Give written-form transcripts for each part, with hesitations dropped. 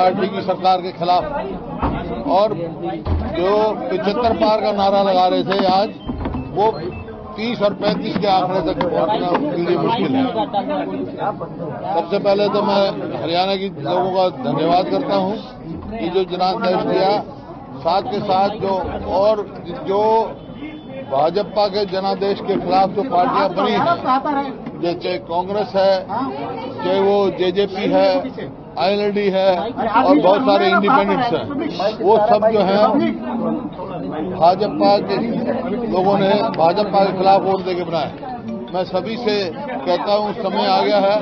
Party की सरकार के खिलाफ और जो 75 पार का नारा लगा रहे थे, आज वो 30 और 35 के आंकड़े तक पहुंचना उनके लिए मुश्किल है। सबसे पहले तो मैं हरियाणा के लोगों का धन्यवाद करता हूं कि जो चुनाव तय किया, साथ के साथ जो भाजपा के जनादेश के खिलाफ जो पार्टियां बनी हैं, जैसे कांग्रेस है, चाहे वो जेजेपी है, INLD है और बहुत सारे इंडिपेंडेंट्स हैं, वो सब जो है भाजपा के लोगों ने भाजपा के खिलाफ वोट देके बनाए। मैं सभी से कहता हूं, समय आ गया है,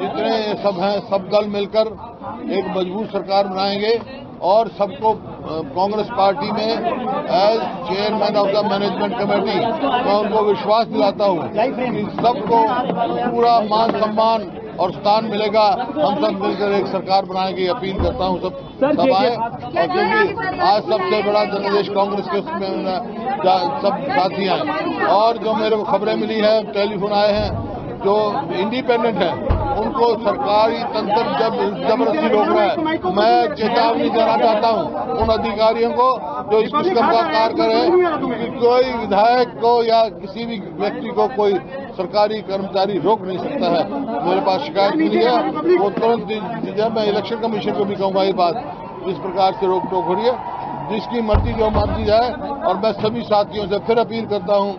जितने सब हैं सब दल मिलकर एक मजबूत सरकार बनाएंगे और सबको कांग्रेस पार्टी में as chairman of the management committee मैं उनको विश्वास दिलाता हूं कि सबको पूरा मान सम्मान और स्थान मिलेगा। हम सब मिलकर एक सरकार बनाने की अपील करता हूं। सब आए और क्योंकि आज सबसे बड़ा जनादेश कांग्रेस के सब साथी हैं और जो मेरे को खबरें मिली है, टेलीफोन आए हैं, जो इंडिपेंडेंट हैं उनको सरकारी तंत्र जब जबरदस्ती रोक रहा है, मैं चेतावनी देना चाहता हूं उन अधिकारियों को जो इस किस्म का कार्य करें कि कोई विधायक को या किसी भी व्यक्ति को कोई सरकारी कर्मचारी रोक नहीं सकता है। मेरे पास शिकायत मिली है, वो तुरंत, जब मैं इलेक्शन कमीशन को भी कहूंगा ये बात, इस प्रकार से रोक टोक हो रही है, जिसकी मर्जी जो मर्जी जाए। और मैं सभी साथियों से फिर अपील करता हूं,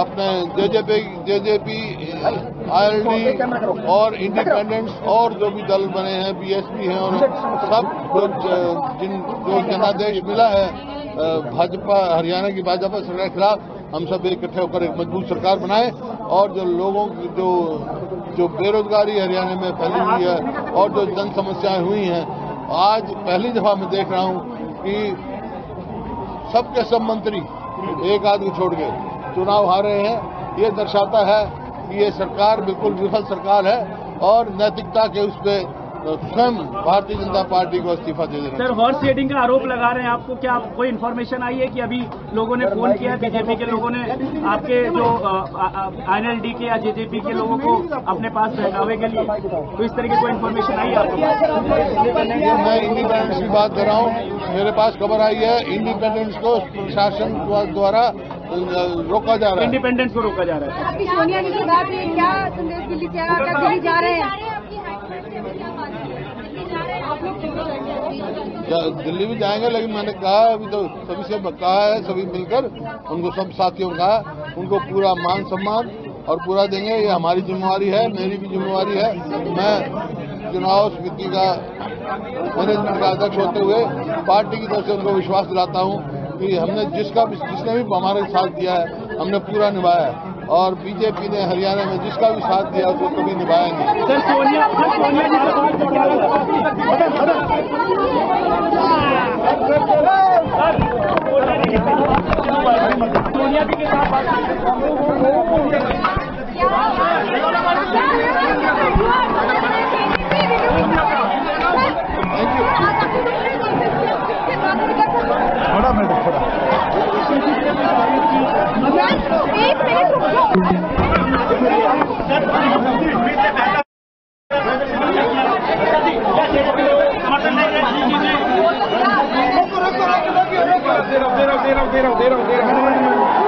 अपने जेजेपी, INLD और इंडिपेंडेंट्स और जो भी दल बने हैं, BSP हैं, और सब जो जनादेश मिला है भाजपा, हरियाणा की भाजपा सरकार के खिलाफ, हम सब इकट्ठे होकर एक मजबूत सरकार बनाए और जो लोगों की जो बेरोजगारी हरियाणा में फैली हुई है और जो जन समस्याएं हुई हैं, आज पहली दफा मैं देख रहा हूं कि सबके सब मंत्री एक आदमी छोड़ के चुनाव हारे हैं। ये दर्शाता है कि ये सरकार बिल्कुल विफल सरकार है और नैतिकता के उस पे स्वयं भारतीय जनता पार्टी को इस्तीफा दे देना। सर, हॉर्स रेडिंग का आरोप लगा रहे हैं, आपको क्या कोई इन्फॉर्मेशन आई है कि अभी लोगों ने फोन किया, बीजेपी के लोगों ने आपके जो INLD के या JJP के लोगों को अपने पास बहकावे के लिए, तो इस तरह की कोई इन्फॉर्मेशन आई आपको? मैं इंडिपेंडेंस की बात कर रहा हूँ, मेरे पास खबर आई है इंडिपेंडेंस को प्रशासन द्वारा रोका जा रहा है, इंडिपेंडेंस को रोका जा रहा है। आपकी सोनिया जी की बात है, क्या संदेश दिल्ली से जा रहे हैं? दिल्ली भी जाएंगे, लेकिन मैंने कहा अभी तो सभी से कहा है, सभी मिलकर उनको, सब साथियों का उनको पूरा मान सम्मान और पूरा देंगे। ये हमारी जिम्मेवारी है, मेरी भी जिम्मेवारी है। मैं चुनाव समिति का मैनेजमेंट का अध्यक्ष होते हुए पार्टी की तरफ से उनको विश्वास दिलाता हूँ कि हमने जिसने भी हमारे साथ दिया है हमने पूरा निभाया है, और बीजेपी ने हरियाणा में जिसका भी साथ दिया उसको कभी निभाया नहीं। सोनिया जी के They don't.